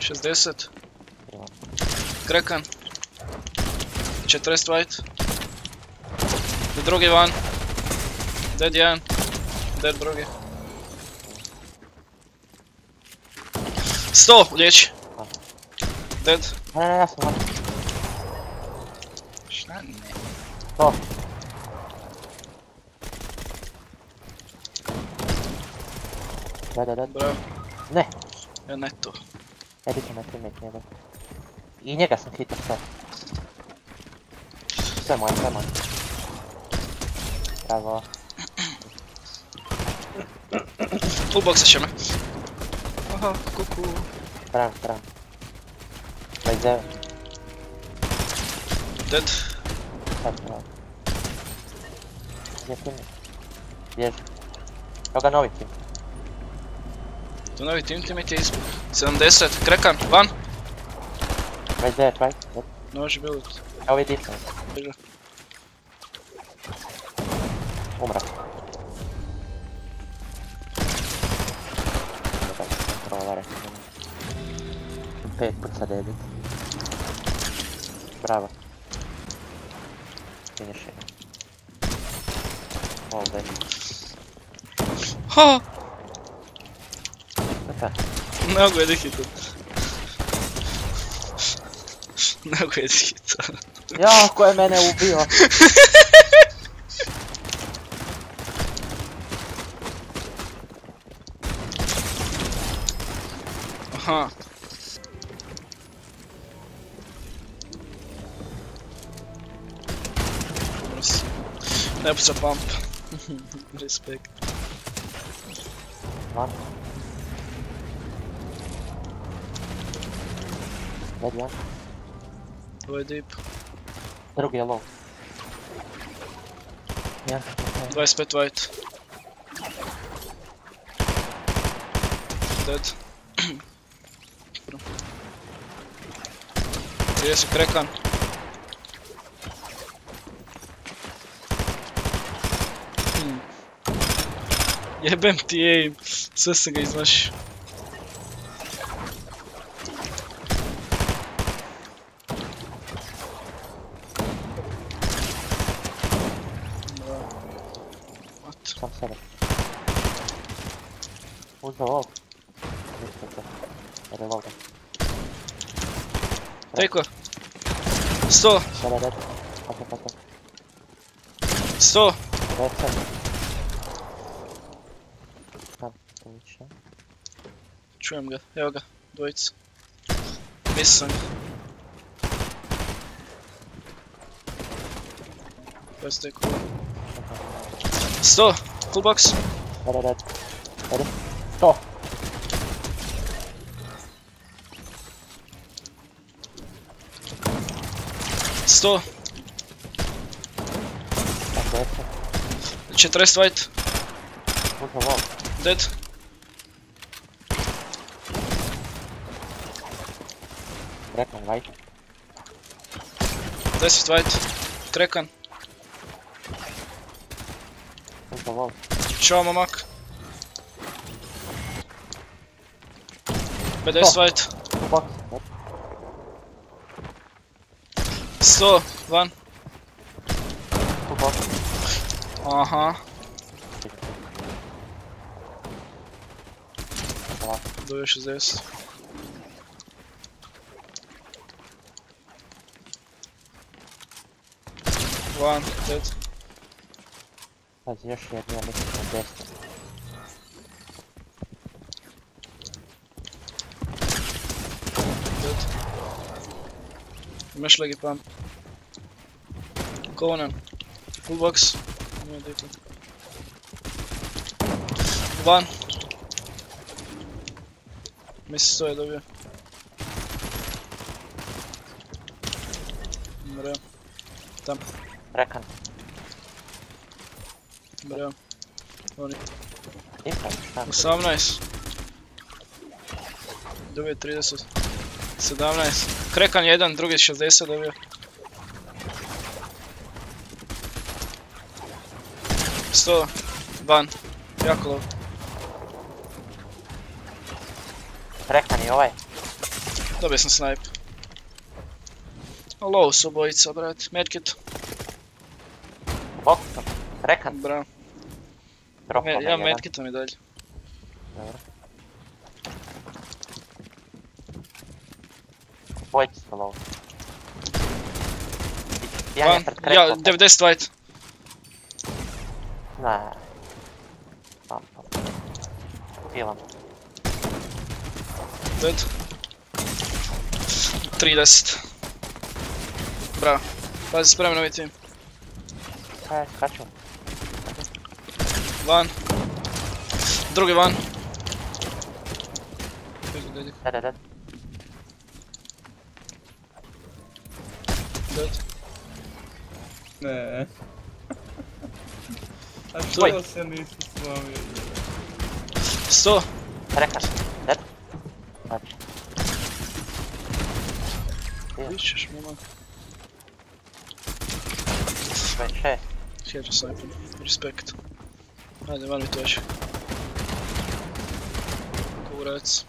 60. Kraken. Četrest white. I drugi van. Dead jedan. Dead drugi. 100 uliječi. Dead. Ne. Šta ne? 100. Dead. Bravo. Ne. Ja ne to. Edite na teammate njega. I njega sam hitao sad. Sve moje, sve moje. Bravo. Fullboxa će me. Aha, kuku. Bravo. 29. Dead. Sad bravo. Gdje teammate? Bježi. Evo ga novi teammate. Tu novi teammate je ispod. 70, Krakan, van. 29, right? Noži build. Evo je distan. Umra. Pet put sad edit. Bravo. Finish it. All day. Ha! Mnogo je dihitan. Mnogo je dihitan. Jao, ko je mene ubio? Aha. Ne puca pump. Respekt. Dead one. Ovo je deep. Drugi je low. 25 white. Dead. 30 Krakan. Jebem ti aim. Sve se ga izmašio. Take her. 100. 100. Čujem ga, evo ga, dvojica. Mislim ga. Let's take her. 100, full box. 100. Сто. 40 white. Dead. Kraken white. 10 white. Kraken. Чё, мамак? 50 white. 100, van. Aha. Do je 60. Van, dead. Još jedna, mislim na desno. Dead. Imaš legi pump. Conan, full box. Van. Misli to je dobio. Bravo. Tam. Krakan. Bravo. Oni. 18. Dobio 30. 17. Krakan 1, drugi 60 dobio. Van, jako low. Rekna ni ovaj. Dobio sam snipe. Low su obojica, brat. Medkit. Bok sam. Rekan. Bravo. Ja medkitom i dalje. Dobro. Dvojci su low. Ja ne pred krekom. Ja, 90 white. Ne. Pilam. Dead. 30. Bravo. Pazi, spremi novi tim. Kaj, skaču. Van. Drugi van. Dead. Ne. A što da se nisi slomio? 100. Rekaš. Dead. Znači. Vičeš, mama. Veće. Heđa sniper. Respekt. Ajde, van mi to još. Kurac.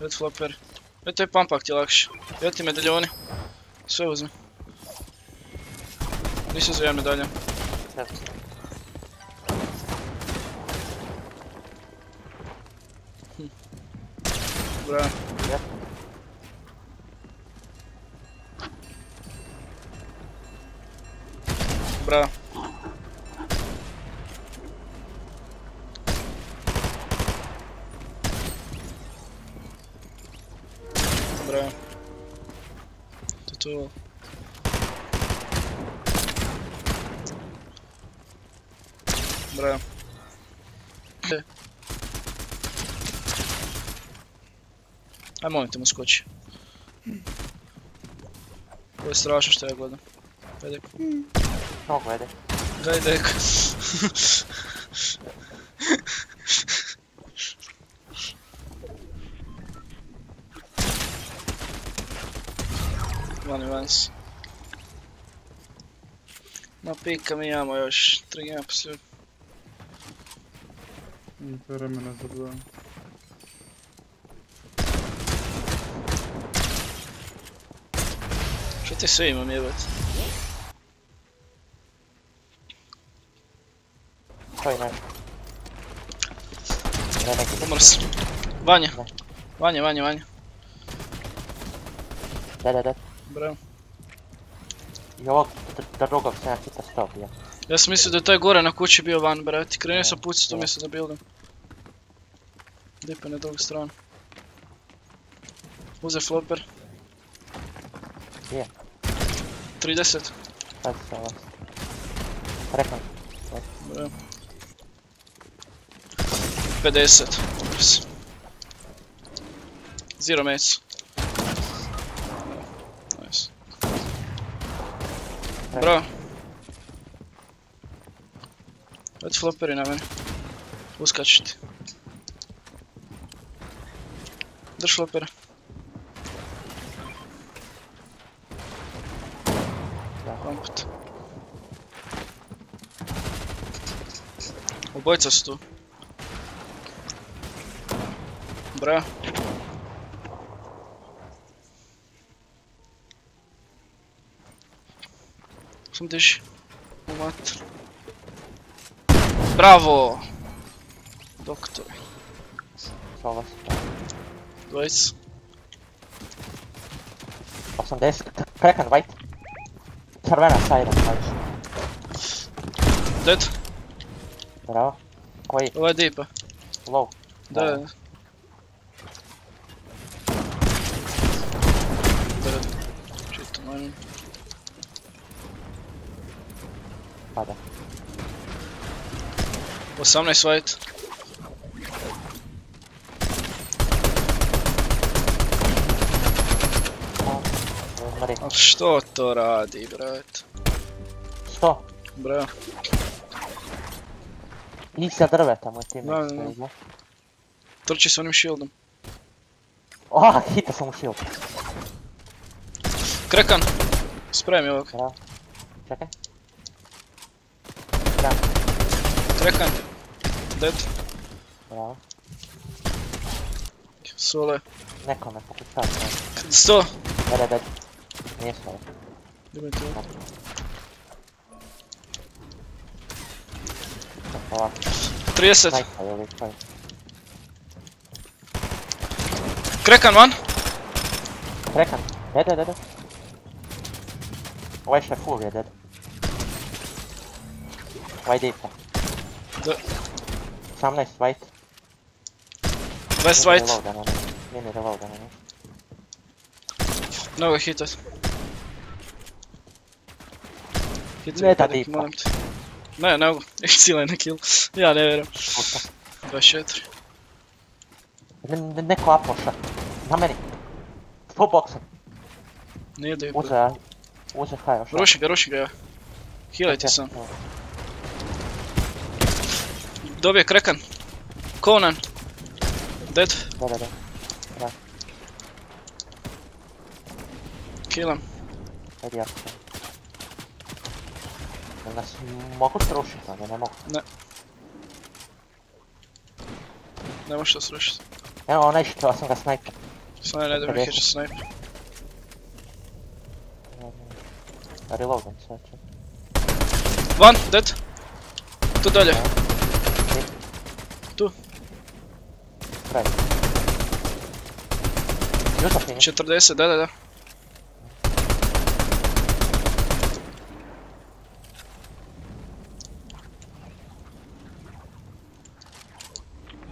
Red flopper. Evo to je pumpak ti lakše. Evo ti medaljoni. Sve uzmi. Nisam za jedan medalja. Bra. Bra. Bra. To. Bra. Aj molim te mu skoči. To je strašno što ja gledam. Gaj deko. Kako gledaj? Gaj deko. One events. Na pika mi imamo još 3 gena poslije. Nije to vremena za dva. Što ti sve imam jebat? Koji ne? Umrs. Vanja. Vanja. Da. Bravo. I ovog drugog se nakita stopio. Ja sam mislio da je taj gore na kući bio van, brati. Krenio sam pucati to mjesto da buildam. Dipa na drugu stranu. Uze flopper. Gdje? 30. Sada se vas. Rekam. Bravo. 50. Opres. Zero mates. Nice. Bravo. Let floperi na mene. Uskači ti. Drž flopera. Komput. Obojica su tu. Bra. Sam diši. U vatru. Bravo! Doktor. Hvala. Dvojic. 80. Prekan, white. Crvena sajda, znači. Dead. Bravo. Koji? Ovo je deepa. Low. Da. Dead. Čito, manjim. Pada. 18 white. A što to radi, brat? Što? Bravo. Iza drveta moj tim. Da. Trči s onim shieldom. Oha, hita sam u shield. Krekan. Spremi ovog. Bravo. Čekaj. Bravo. Krekan. Dead. Bravo. Sole. Nekome pokušava. 100. Daj, daj. Nije Sole. Daj mi to. Ovako. 30. Krekan van. Krekan. Dead, dead, dead. Ovaj še full je dead. Ovaj deepa. 18 white. West white. Mini reloadan on it. Mnogo hitat. Hitat je kada ih moram ti. Ne, nego. Sila je na kill. Ja ne vjerujem. 24. Neko apoša. Na meni. Full boxer. Nije deepa. Uze high još. Ruši ga ja. Healajte sam. Dobije Krekan. Conan. Dead. Da. Killam. Ajde jako. Jel nas mogu srušiti? Ne, ne mogu. Ne. Ne možeš da srušiti. Evo onaj što, ja sam ga snajpio. Snaj ne dobih heđe snajpio. Reloadam sve ću. Van, dead. Tu dolje. Tu. 40, da.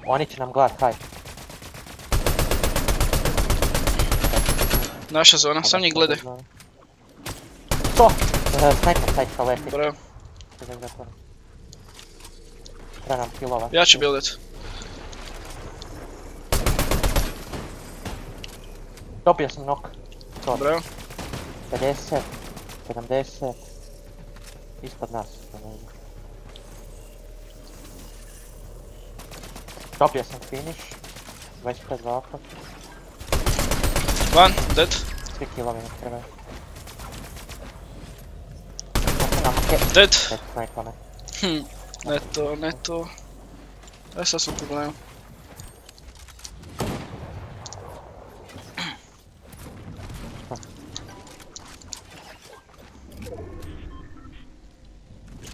Oni će nam gledat, hajde. Naša zona, sam njih gledaj. To! Snajper, sajt sa leti. Bravo. Treba nam kilovat. Ja ću buildat. Dobio sam knock. Bravo. 50, 70. Ispod nas. Dobio sam finish. 25 za okrop. Van, dead. Svi killovi ne trebaju. Dead. Ne to. Aj sad sam problem.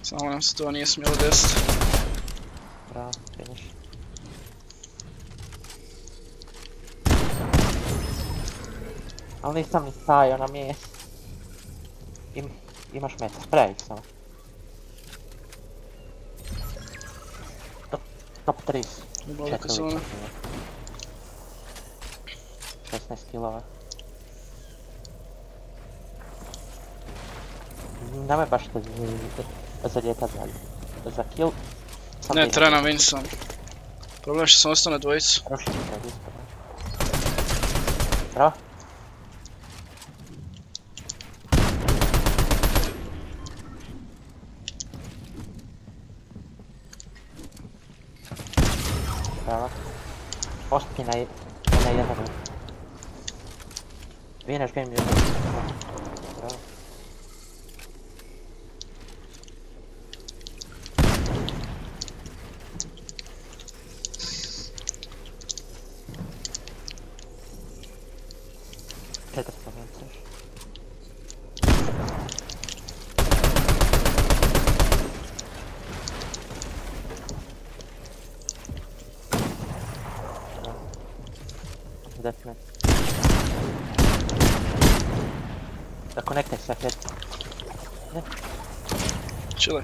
Samo nam se to nije smjelo desiti. Bravo, finish. Ali nisam ni stajao na mjestu. Imaš meta, sprejaj ih samo. Top 3. Ubalika zona. 16 kilova. Nama je baš to za ljeta dalje. Za kill. Ne, trenam win sam. Problem je što sam ostao na dvojicu. Rušim se od ispod. Bravo. Ostki na jedan ruk. Vineš game je. Bravo. Da konektaj se hred. Čile.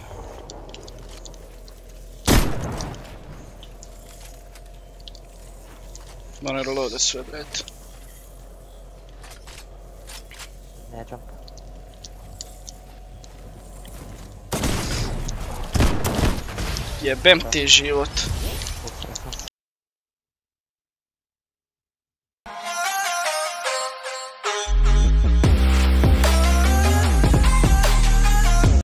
Moram reloada sve bred. Ne jump. Jebem ti život.